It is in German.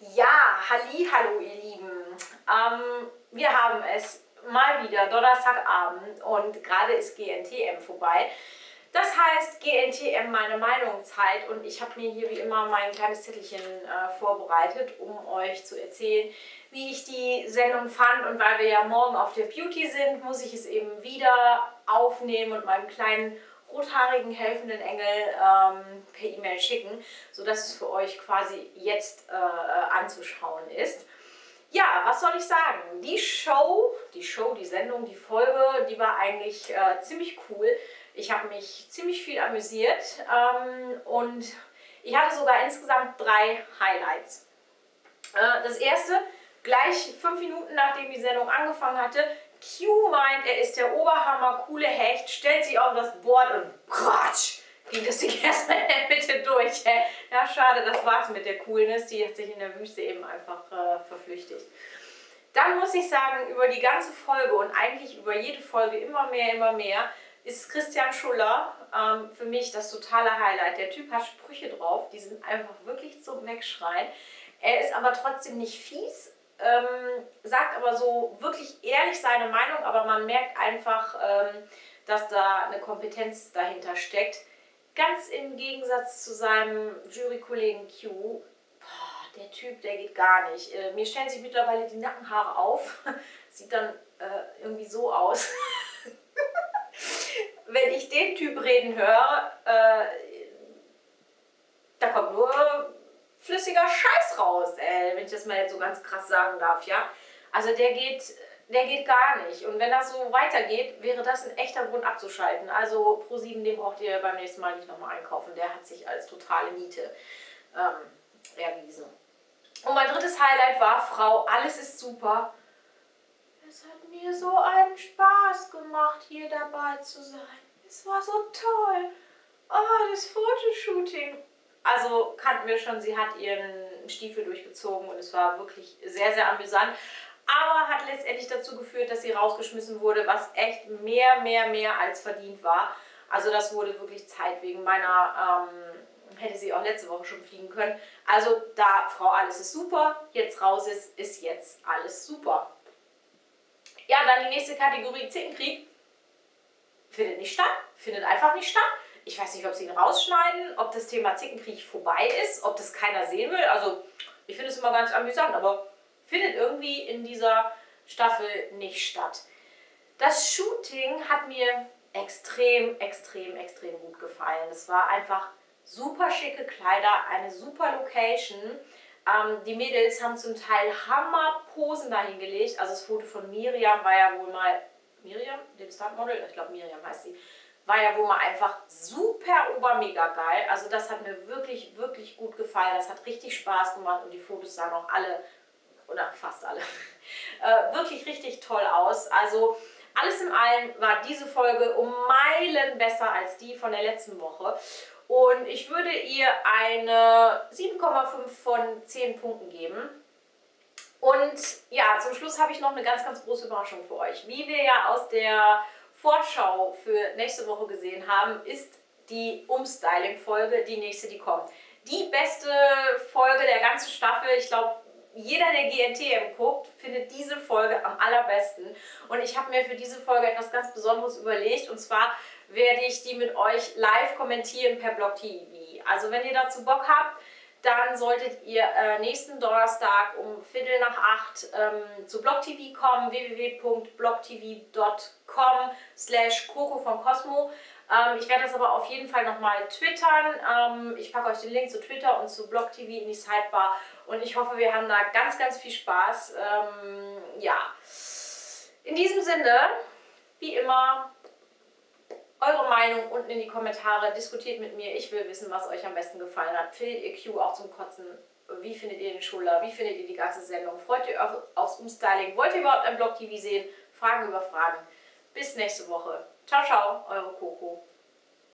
Ja, hallihallo ihr Lieben. Wir haben es mal wieder Donnerstagabend und gerade ist GNTM vorbei. Das heißt GNTM meine Meinung Zeit und ich habe mir hier wie immer mein kleines Zettelchen vorbereitet, um euch zu erzählen, wie ich die Sendung fand. Und weil wir ja morgen auf der Beauty sind, muss ich es eben wieder aufnehmen und meinem kleinen rothaarigen helfenden Engel per E-Mail schicken, sodass es für euch quasi jetzt anzuschauen ist. Ja, was soll ich sagen? Die Sendung, die Folge, die war eigentlich ziemlich cool. Ich habe mich ziemlich viel amüsiert und ich hatte sogar insgesamt 3 Highlights. Das erste, gleich 5 Minuten nachdem die Sendung angefangen hatte, Q meint, er ist der Oberhammer, coole Hecht, stellt sich auf das Board und Quatsch, ging das Ding erstmal in der Mitte durch. Ja, schade, das war's mit der Coolness, die hat sich in der Wüste eben einfach verflüchtigt. Dann muss ich sagen, über die ganze Folge und eigentlich über jede Folge immer mehr, ist Christian Schuller für mich das totale Highlight. Der Typ hat Sprüche drauf, die sind einfach wirklich zum Wegschreien. Er ist aber trotzdem nicht fies. Sagt aber so wirklich ehrlich seine Meinung, aber man merkt einfach, dass da eine Kompetenz dahinter steckt. Ganz im Gegensatz zu seinem Jurykollegen Q. Boah, der Typ, der geht gar nicht. Mir stellen sich mittlerweile die Nackenhaare auf. Sieht dann irgendwie so aus. Wenn ich den Typ reden höre, da kommt nur flüssiger Scheiß raus, ey, wenn ich das mal jetzt so ganz krass sagen darf, ja. Also der geht gar nicht. Und wenn das so weitergeht, wäre das ein echter Grund abzuschalten. Also Pro7, den braucht ihr beim nächsten Mal nicht nochmal einkaufen. Der hat sich als totale Niete erwiesen. Und mein drittes Highlight war, Frau, alles ist super. Es hat mir so einen Spaß gemacht, hier dabei zu sein. Es war so toll. Oh, das Fotoshooting. Also kannten wir schon, sie hat ihren Stiefel durchgezogen und es war wirklich sehr, sehr amüsant. Aber hat letztendlich dazu geführt, dass sie rausgeschmissen wurde, was echt mehr als verdient war. Also das wurde wirklich Zeit wegen meiner, hätte sie auch letzte Woche schon fliegen können. Also da Frau alles ist super, jetzt raus ist, ist jetzt alles super. Ja, dann die nächste Kategorie, Zickenkrieg. Findet nicht statt, findet einfach nicht statt. Ich weiß nicht, ob sie ihn rausschneiden, ob das Thema Zickenkrieg vorbei ist, ob das keiner sehen will. Also ich finde es immer ganz amüsant, aber findet irgendwie in dieser Staffel nicht statt. Das Shooting hat mir extrem gut gefallen. Es war einfach super schicke Kleider, eine super Location. Die Mädels haben zum Teil Hammerposen dahingelegt. Also das Foto von Miriam war ja wohl mal... Miriam? Dem Startmodel? Ich glaube Miriam heißt sie. War ja wohl mal einfach super mega geil. Also das hat mir wirklich gut gefallen. Das hat richtig Spaß gemacht und die Fotos sahen auch alle, oder fast alle, wirklich richtig toll aus. Also alles in allem war diese Folge um Meilen besser als die von der letzten Woche. Und ich würde ihr eine 7,5 von 10 Punkten geben. Und ja, zum Schluss habe ich noch eine ganz große Überraschung für euch. Wie wir ja aus der Vorschau für nächste Woche gesehen haben, ist die Umstyling-Folge, die nächste, die kommt. Die beste Folge der ganzen Staffel, ich glaube, jeder, der GNTM guckt, findet diese Folge am allerbesten. Und ich habe mir für diese Folge etwas ganz Besonderes überlegt. Und zwar werde ich die mit euch live kommentieren per BlogTV. Also wenn ihr dazu Bock habt, dann solltet ihr nächsten Donnerstag um 7:15 zu BlogTV kommen, www.blogtv.com/KokovonKosmo. Ich werde das aber auf jeden Fall nochmal twittern. Ich packe euch den Link zu Twitter und zu BlogTV in die Sidebar und ich hoffe, wir haben da ganz viel Spaß. Ja, in diesem Sinne, wie immer, eure Meinung unten in die Kommentare, diskutiert mit mir, ich will wissen, was euch am besten gefallen hat. Findet ihr Q auch zum Kotzen? Wie findet ihr den Schuller? Wie findet ihr die ganze Sendung? Freut ihr euch aufs Umstyling? Wollt ihr überhaupt ein BlogTV sehen? Fragen über Fragen. Bis nächste Woche. Ciao, ciao, eure Koko.